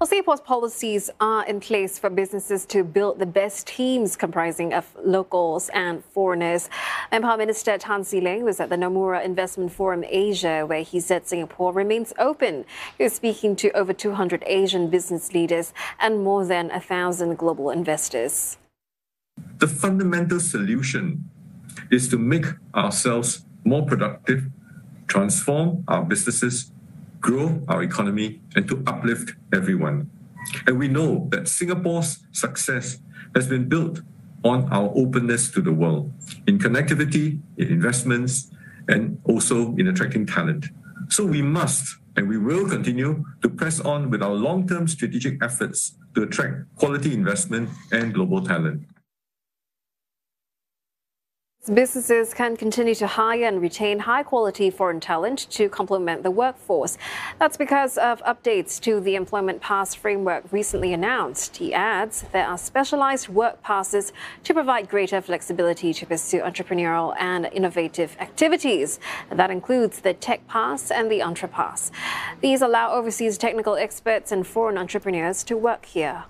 Well, Singapore's policies are in place for businesses to build the best teams comprising of locals and foreigners. Empire Minister Tan See Leng was at the Nomura Investment Forum Asia, where he said Singapore remains open. He was speaking to over 200 Asian business leaders and more than 1,000 global investors. The fundamental solution is to make ourselves more productive, transform our businesses, grow our economy, and to uplift everyone. And we know that Singapore's success has been built on our openness to the world, in connectivity, in investments, and also in attracting talent. So we must, and we will continue to press on with our long-term strategic efforts to attract quality investment and global talent. Businesses can continue to hire and retain high-quality foreign talent to complement the workforce. That's because of updates to the employment pass framework recently announced. He adds there are specialized work passes to provide greater flexibility to pursue entrepreneurial and innovative activities. That includes the tech pass and the EntrePass. These allow overseas technical experts and foreign entrepreneurs to work here.